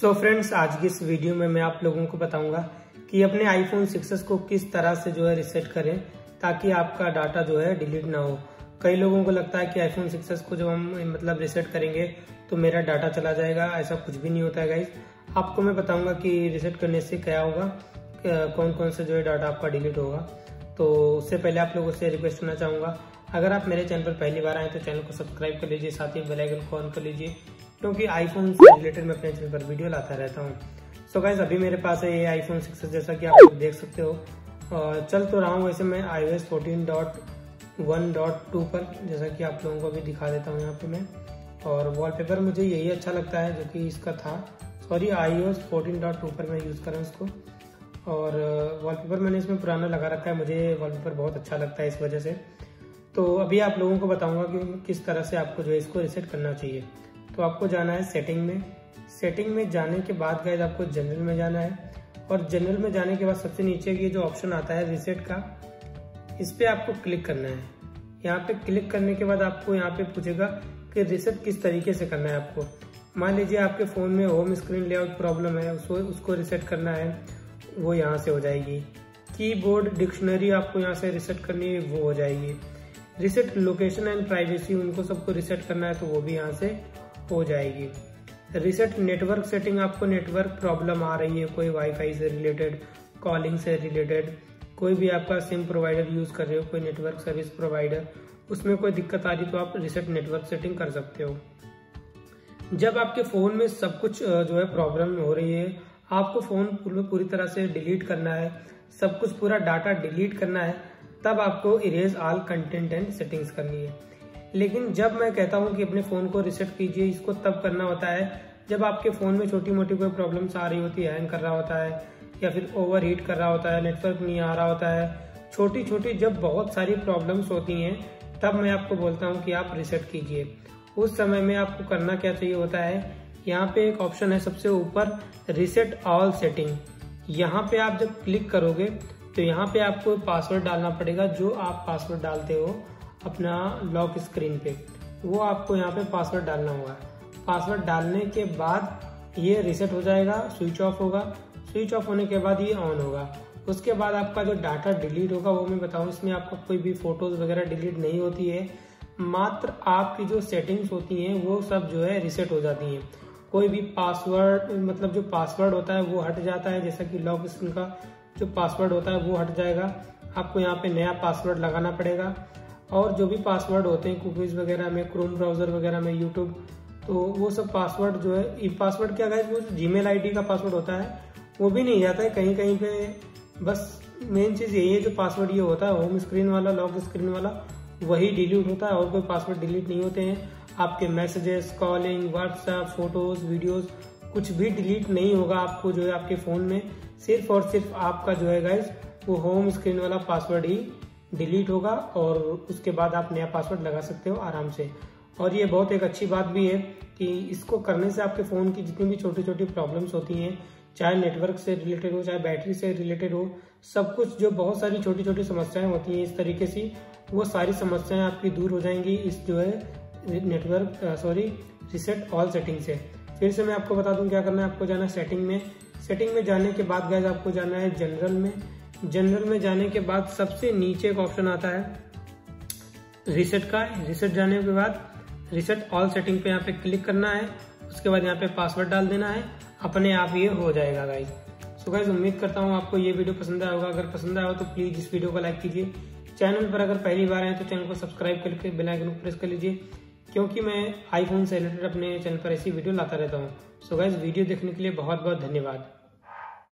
So friends, आज की इस वीडियो में मैं आप लोगों को बताऊंगा कि अपने iPhone 6s को किस तरह से जो है रिसेट करें ताकि आपका डाटा जो है डिलीट ना हो। कई लोगों को लगता है कि iPhone 6s को जब हम रिसेट करेंगे तो मेरा डाटा चला जाएगा। ऐसा कुछ भी नहीं होता है गाइज। आपको मैं बताऊंगा कि रिसेट करने से क्या होगा, कौन कौन से जो है डाटा आपका डिलीट होगा। तो उससे पहले आप लोगों से रिक्वेस्ट करना चाहूँगा, अगर आप मेरे चैनल पर पहली बार आए तो चैनल को सब्सक्राइब कर लीजिए, साथ ही बेल आइकन को ऑन कर लीजिए, क्योंकि आईफोन से रिलेटेड मैं अपने चैनल पर वीडियो लाता रहता हूँ। सो गाइस, अभी मेरे पास है ये आईफोन 6s, जैसा कि आप लोग देख सकते हो। चल तो रहा हूँ, वैसे मैं iOS 14.1.2 पर, जैसा कि आप लोगों को अभी दिखा देता हूँ यहाँ पे मैं। और वॉलपेपर मुझे यही अच्छा लगता है जो कि इसका था, सॉरी iOS 14.2 पर मैं यूज़ कर रहा हूँ इसको। और वॉलपेपर मैंने इसमें पुराना लगा रखा है, मुझे वॉलपेपर बहुत अच्छा लगता है इस वजह से। तो अभी आप लोगों को बताऊंगा कि किस तरह से आपको जो है इसको रिसेट करना चाहिए। तो आपको जाना है सेटिंग में। सेटिंग में जाने के बाद गाइस आपको जनरल में जाना है, और जनरल में जाने के बाद सबसे नीचे की जो ऑप्शन आता है रिसेट का, इस पर आपको क्लिक करना है। यहाँ पे क्लिक करने के बाद आपको यहाँ पे पूछेगा कि रिसेट किस तरीके से करना है आपको। मान लीजिए आपके फ़ोन में होम स्क्रीन लेआउट प्रॉब्लम है, उसको रिसेट करना है, वो यहाँ से हो जाएगी। कीबोर्ड डिक्शनरी आपको यहाँ से रिसेट करनी है, वो हो जाएगी। रिसेट लोकेशन एंड प्राइवेसी, उनको सबको रिसेट करना है तो वो भी यहाँ से हो जाएगी। रिसेट नेटवर्क सेटिंग, आपको नेटवर्क प्रॉब्लम आ रही है, कोई वाईफाई से रिलेटेड, कॉलिंग से रिलेटेड, कोई भी आपका सिम प्रोवाइडर यूज़ कर रहे हो, कोई नेटवर्क सर्विस प्रोवाइडर, उसमें कोई दिक्कत आ रही तो आप रिसेट नेटवर्क सेटिंग कर सकते हो। जब आपके फ़ोन में सब कुछ जो है प्रॉब्लम हो रही है, आपको फ़ोन पूरी तरह से डिलीट करना है, सब कुछ पूरा डाटा डिलीट करना है, तब आपको erase all content and settings करनी है। लेकिन जब मैं कहता हूँ कि अपने फ़ोन को रिसेट कीजिए, इसको तब करना होता है जब आपके फ़ोन में छोटी मोटी कोई प्रॉब्लम्स आ रही होती है, हैंग कर रहा होता है, या फिर ओवर हीट कर रहा होता है, नेटवर्क नहीं आ रहा होता है, छोटी छोटी जब बहुत सारी प्रॉब्लम्स होती हैं तब मैं आपको बोलता हूँ कि आप रिसेट कीजिए। उस समय में आपको करना क्या चाहिए होता है, यहाँ पे एक ऑप्शन है सबसे ऊपर रिसेट ऑल सेटिंग, यहाँ पे आप जब क्लिक करोगे तो यहाँ पे आपको पासवर्ड डालना पड़ेगा। जो आप पासवर्ड डालते हो अपना लॉक स्क्रीन पे, वो आपको यहाँ पे पासवर्ड डालना होगा। पासवर्ड डालने के बाद ये रिसेट हो जाएगा, स्विच ऑफ होगा। स्विच ऑफ होने के बाद ये ऑन होगा। उसके बाद आपका जो डाटा डिलीट होगा वो मैं बताऊँ, इसमें आपका कोई भी फोटोज़ वगैरह डिलीट नहीं होती है, मात्र आपकी जो सेटिंग्स होती हैं वो सब जो है रिसेट हो जाती हैं। कोई भी पासवर्ड, मतलब जो पासवर्ड होता है वो हट जाता है, जैसा कि लॉक स्क्रीन का जो पासवर्ड होता है वो हट जाएगा। आपको यहाँ पे नया पासवर्ड लगाना पड़ेगा, और जो भी पासवर्ड होते हैं कुकीज़ वगैरह में, क्रोम ब्राउज़र वगैरह में, यूट्यूब, तो वो सब पासवर्ड जो है, ये पासवर्ड क्या गाइस, वो जीमेल आईडी का पासवर्ड होता है, वो भी नहीं जाता है कहीं कहीं पे। बस मेन चीज़ यही है, जो पासवर्ड ये होता है होम स्क्रीन वाला, लॉक स्क्रीन वाला, वही डिलीट होता है, और कोई पासवर्ड डिलीट नहीं होते हैं। आपके messages, calling, WhatsApp, photos, videos, कुछ भी डिलीट नहीं होगा। आपको जो है आपके फ़ोन में सिर्फ और सिर्फ आपका जो है गाइस वो होम स्क्रीन वाला पासवर्ड ही डिलीट होगा, और उसके बाद आप नया पासवर्ड लगा सकते हो आराम से। और ये बहुत एक अच्छी बात भी है कि इसको करने से आपके फ़ोन की जितनी भी छोटी छोटी प्रॉब्लम्स होती हैं, चाहे नेटवर्क से रिलेटेड हो, चाहे बैटरी से रिलेटेड हो, सब कुछ जो बहुत सारी छोटी छोटी समस्याएँ होती हैं इस तरीके से, वो सारी समस्याएँ आपकी दूर हो जाएंगी इस जो है network sorry reset all setting से। फिर से मैं आपको बता दूं क्या करना है। आपको जाना है सेटिंग में। सेटिंग में जाने के बाद गाइस आपको जाना है जनरल में। जनरल में जाने के बाद सबसे नीचे एक ऑप्शन आता है रिसेट का। रिसेट जाने के बाद रिसेट ऑल सेटिंग पे यहाँ पे क्लिक करना है, उसके बाद यहाँ पे पासवर्ड डाल देना है, अपने आप ये हो जाएगा गाइस। सो गाइस, उम्मीद करता हूँ आपको ये वीडियो पसंद आया होगा। अगर पसंद आया हो तो प्लीज़ इस वीडियो को लाइक कीजिए। चैनल पर अगर पहली बार आए तो चैनल को सब्सक्राइब करके बेल आइकन को प्रेस कर लीजिए, क्योंकि मैं आईफोन से रिलेटेड अपने चैनल पर ऐसी वीडियो लाता रहता हूँ। सो गाइस, वीडियो देखने के लिए बहुत बहुत धन्यवाद।